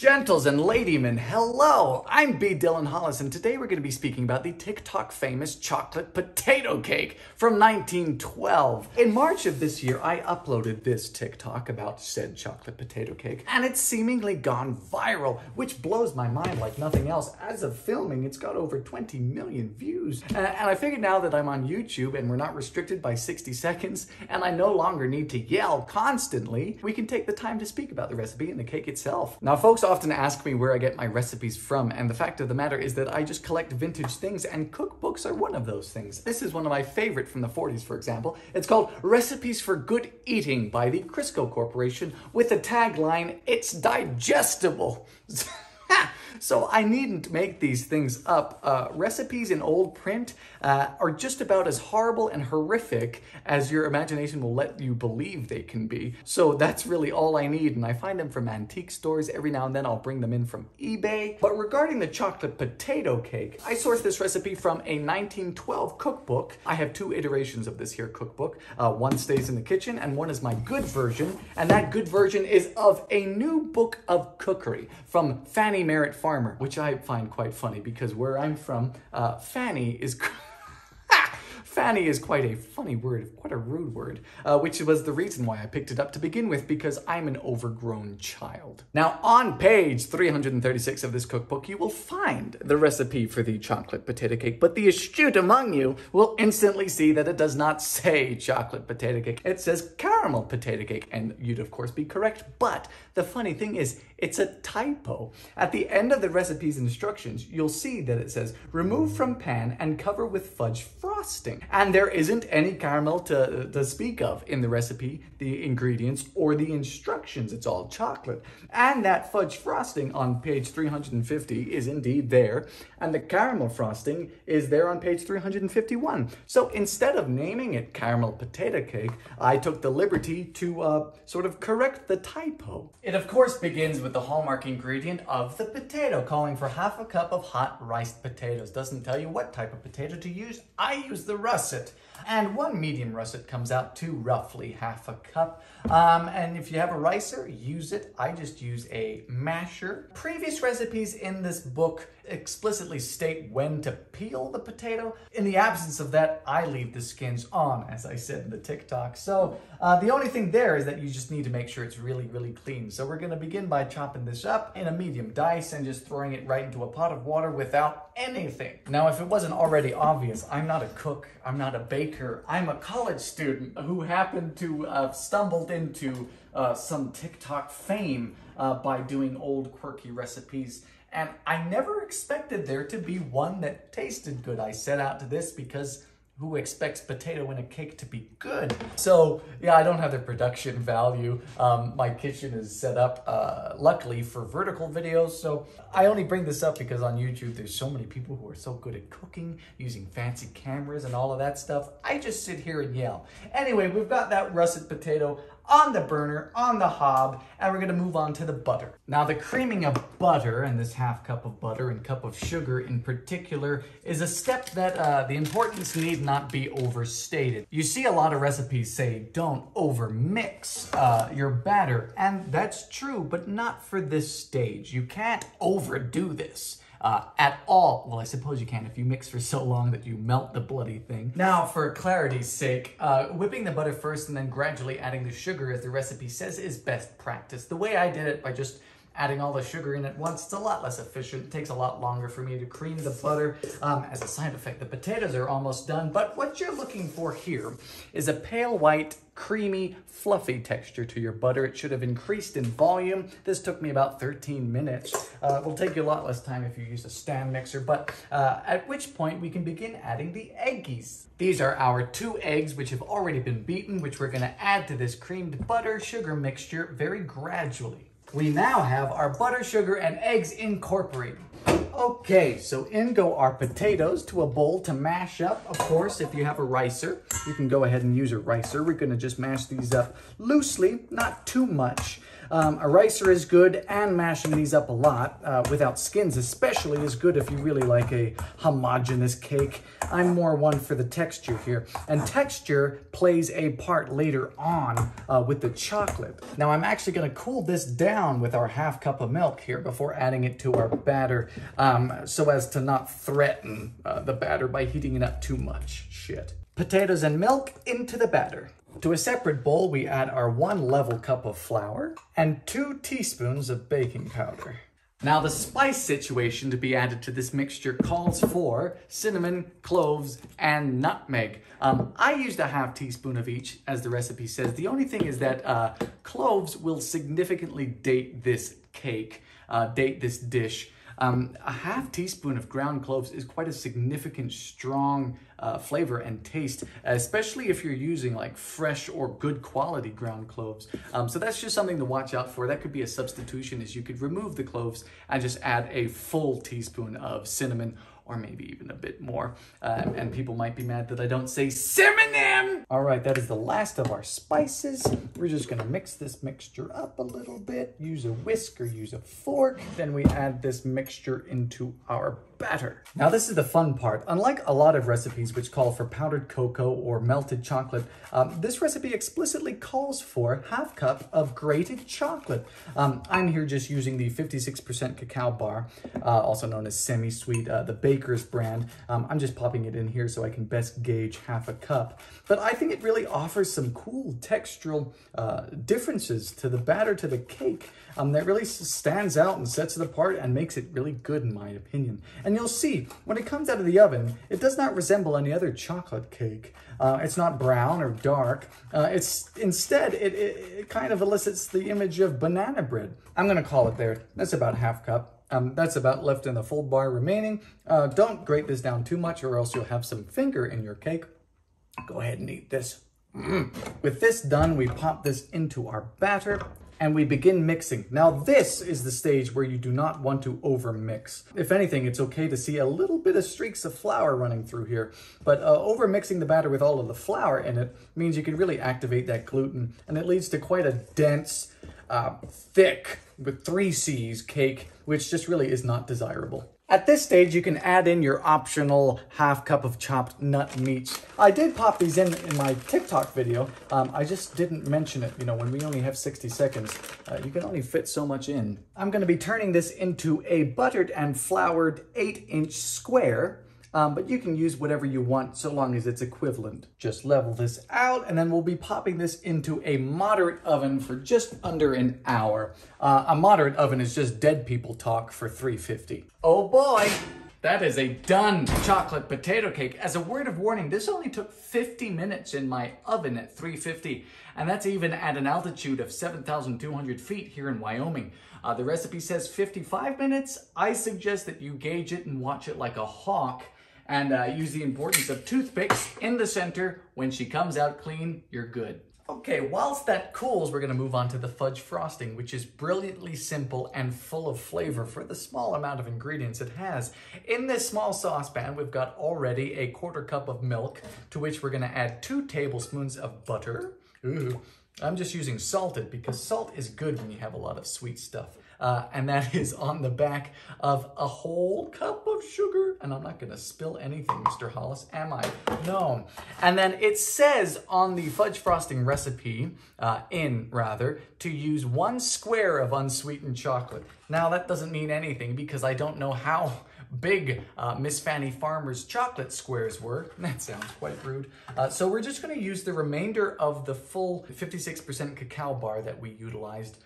Gentles and ladymen, hello! I'm B. Dylan Hollis, and today we're going to be speaking about the TikTok famous chocolate potato cake from 1912. In March of this year, I uploaded this TikTok about said chocolate potato cake, and it's seemingly gone viral, which blows my mind like nothing else. As of filming, it's got over 20 million views. And I figured now that I'm on YouTube and we're not restricted by 60 seconds, and I no longer need to yell constantly, we can take the time to speak about the recipe and the cake itself. Now, folks often ask me where I get my recipes from, and the fact of the matter is that I just collect vintage things, and cookbooks are one of those things. This is one of my favorite from the 40s, for example. It's called Recipes for Good Eating by the Crisco Corporation, with the tagline, "It's digestible." So I needn't make these things up. Recipes in old print are just about as horrible and horrific as your imagination will let you believe they can be. So that's really all I need, and I find them from antique stores. Every now and then I'll bring them in from eBay. But regarding the chocolate potato cake, I sourced this recipe from a 1912 cookbook. I have two iterations of this here cookbook. One stays in the kitchen, and one is my good version, and that good version is of a new book of cookery from Fanny Merritt Farmer, which I find quite funny because where I'm from, Fanny is quite a funny word, quite a rude word, which was the reason why I picked it up to begin with, because I'm an overgrown child. Now, on page 336 of this cookbook, you will find the recipe for the chocolate potato cake, but the astute among you will instantly see that it does not say chocolate potato cake. It says caramel potato cake, and you'd of course be correct, but the funny thing is, it's a typo. At the end of the recipe's instructions, you'll see that it says, remove from pan and cover with fudge frosting. And there isn't any caramel to speak of in the recipe, the ingredients, or the instructions. It's all chocolate. And that fudge frosting on page 350 is indeed there, and the caramel frosting is there on page 351. So instead of naming it caramel potato cake, I took the liberty to sort of correct the typo. It of course begins with the hallmark ingredient of the potato, calling for half a cup of hot riced potatoes. Doesn't tell you what type of potato to use. I use the russet, and one medium russet comes out to roughly half a cup. And if you have a ricer, use it. I just use a masher. Previous recipes in this book explicitly state when to peel the potato. In the absence of that, I leave the skins on, as I said in the TikTok. So the only thing there is that you just need to make sure it's really, really clean. So we're gonna begin by chopping this up in a medium dice and just throwing it right into a pot of water without anything. Now, if it wasn't already obvious, I'm not a cook, I'm not a baker, I'm a college student who happened to have stumbled into some TikTok fame by doing old quirky recipes. And I never expected there to be one that tasted good. I set out to this because who expects potato in a cake to be good? So yeah, I don't have the production value. My kitchen is set up, luckily, for vertical videos. So I only bring this up because on YouTube, there's so many people who are so good at cooking, using fancy cameras and all of that stuff. I just sit here and yell. Anyway, we've got that russet potato on the burner, on the hob, and we're gonna move on to the butter. Now, the creaming of butter, and this half cup of butter and cup of sugar in particular, is a step that the importance need not be overstated. You see a lot of recipes say, don't overmix your batter, and that's true, but not for this stage. You can't overdo this. At all. Well, I suppose you can if you mix for so long that you melt the bloody thing. Now, for clarity's sake, whipping the butter first and then gradually adding the sugar, as the recipe says, is best practice. The way I did it, by just adding all the sugar in at once, it's a lot less efficient. It takes a lot longer for me to cream the butter. As a side effect, the potatoes are almost done, but what you're looking for here is a pale white, creamy, fluffy texture to your butter. It should have increased in volume. This took me about 13 minutes. It will take you a lot less time if you use a stand mixer, but at which point we can begin adding the eggies. These are our 2 eggs, which have already been beaten, which we're gonna add to this creamed butter-sugar mixture very gradually. We now have our butter, sugar, and eggs incorporated. Okay, so in go our potatoes to a bowl to mash up. Of course, if you have a ricer, you can go ahead and use a ricer. We're gonna just mash these up loosely, not too much. Eraser is good, and mashing these up a lot without skins especially is good if you really like a homogeneous cake. I'm more one for the texture here, and texture plays a part later on with the chocolate. Now I'm actually going to cool this down with our half cup of milk here before adding it to our batter, so as to not threaten the batter by heating it up too much. Shit. Potatoes and milk into the batter. To a separate bowl, we add our 1 level cup of flour and 2 teaspoons of baking powder. Now the spice situation to be added to this mixture calls for cinnamon, cloves, and nutmeg. I used a half teaspoon of each, as the recipe says. The only thing is that cloves will significantly date this cake, date this dish. A half teaspoon of ground cloves is quite a significant, strong flavor and taste, especially if you're using like fresh or good quality ground cloves. So that's just something to watch out for. That could be a substitution, is you could remove the cloves and just add a full teaspoon of cinnamon, or maybe even a bit more. And people might be mad that I don't say cinnamon! All right, that is the last of our spices. We're just gonna mix this mixture up a little bit, use a whisk or use a fork. Then we add this mixture into our batter. Now this is the fun part. Unlike a lot of recipes which call for powdered cocoa or melted chocolate, this recipe explicitly calls for half cup of grated chocolate. I'm here just using the 56% cacao bar, also known as semi-sweet, the Baker's brand. I'm just popping it in here so I can best gauge half a cup. But I think it really offers some cool textural differences to the batter, to the cake, that really stands out and sets it apart and makes it really good in my opinion. And you'll see, when it comes out of the oven, it does not resemble any other chocolate cake. It's not brown or dark. Instead, it kind of elicits the image of banana bread. I'm gonna call it there. That's about half cup. That's about left in the full bar remaining. Don't grate this down too much or else you'll have some finger in your cake. Go ahead and eat this. With this done, we pop this into our batter and we begin mixing. Now this is the stage where you do not want to over mix. If anything, it's okay to see a little bit of streaks of flour running through here, but over mixing the batter with all of the flour in it means you can really activate that gluten, and it leads to quite a dense, thick, with 3 C's cake, which just really is not desirable. At this stage, you can add in your optional half cup of chopped nut meats. I did pop these in my TikTok video. I just didn't mention it. You know, when we only have 60 seconds, you can only fit so much in. I'm gonna be turning this into a buttered and floured 8-inch square. But you can use whatever you want so long as it's equivalent. Just level this out, and then we'll be popping this into a moderate oven for just under an hour. A moderate oven is just dead people talk for 350. Oh boy! That is a done chocolate potato cake. As a word of warning, this only took 50 minutes in my oven at 350, and that's even at an altitude of 7,200 feet here in Wyoming. The recipe says 55 minutes. I suggest that you gauge it and watch it like a hawk, and use the importance of toothpicks in the center. When she comes out clean, you're good. Okay, whilst that cools, we're gonna move on to the fudge frosting, which is brilliantly simple and full of flavor for the small amount of ingredients it has. In this small saucepan, we've got already a 1/4 cup of milk, to which we're gonna add 2 tablespoons of butter. Ooh, I'm just using salted because salt is good when you have a lot of sweet stuff. And that is on the back of a whole cup of sugar. And I'm not gonna spill anything, Mr. Hollis, am I? No. And then it says on the fudge frosting recipe, to use 1 square of unsweetened chocolate. Now that doesn't mean anything because I don't know how big Miss Fanny Farmer's chocolate squares were. That sounds quite rude. So we're just gonna use the remainder of the full 56% cacao bar that we utilized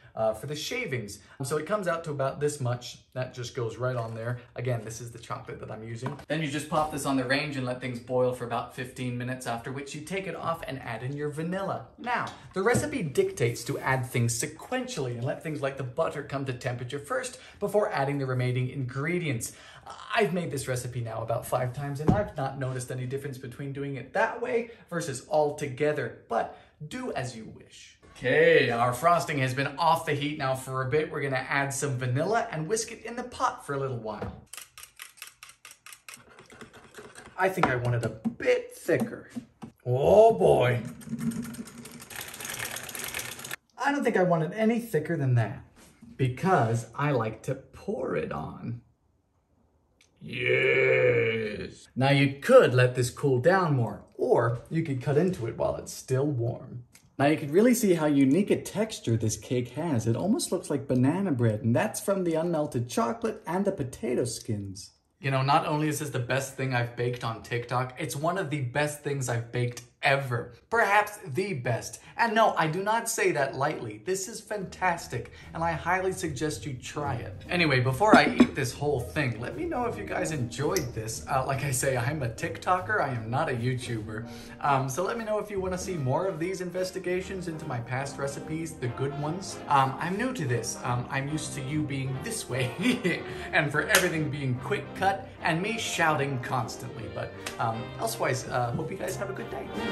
for the shavings. So it comes out to about this much. That just goes right on there. Again, this is the chocolate that I'm using. Then you just pop this on the range and let things boil for about 15 minutes, after which you take it off and add in your vanilla. Now, the recipe dictates to add things sequentially and let things like the butter come to temperature first before adding the remaining ingredients. I've made this recipe now about 5 times and I've not noticed any difference between doing it that way versus all together, but do as you wish. Okay, our frosting has been off the heat now for a bit. We're gonna add some vanilla and whisk it in the pot for a little while. I think I want it a bit thicker. Oh boy. I don't think I want it any thicker than that because I like to pour it on. Yes! Now you could let this cool down more, or you could cut into it while it's still warm. Now you can really see how unique a texture this cake has. It almost looks like banana bread, and that's from the unmelted chocolate and the potato skins. You know, not only is this the best thing I've baked on TikTok, it's one of the best things I've baked ever. Perhaps the best. And no, I do not say that lightly. This is fantastic, and I highly suggest you try it. Anyway, before I eat this whole thing, let me know if you guys enjoyed this. Like I say, I'm a TikToker, I am not a YouTuber. So let me know if you want to see more of these investigations into my past recipes, the good ones. I'm new to this. I'm used to you being this way, and for everything being quick cut, and me shouting constantly. But elsewise, hope you guys have a good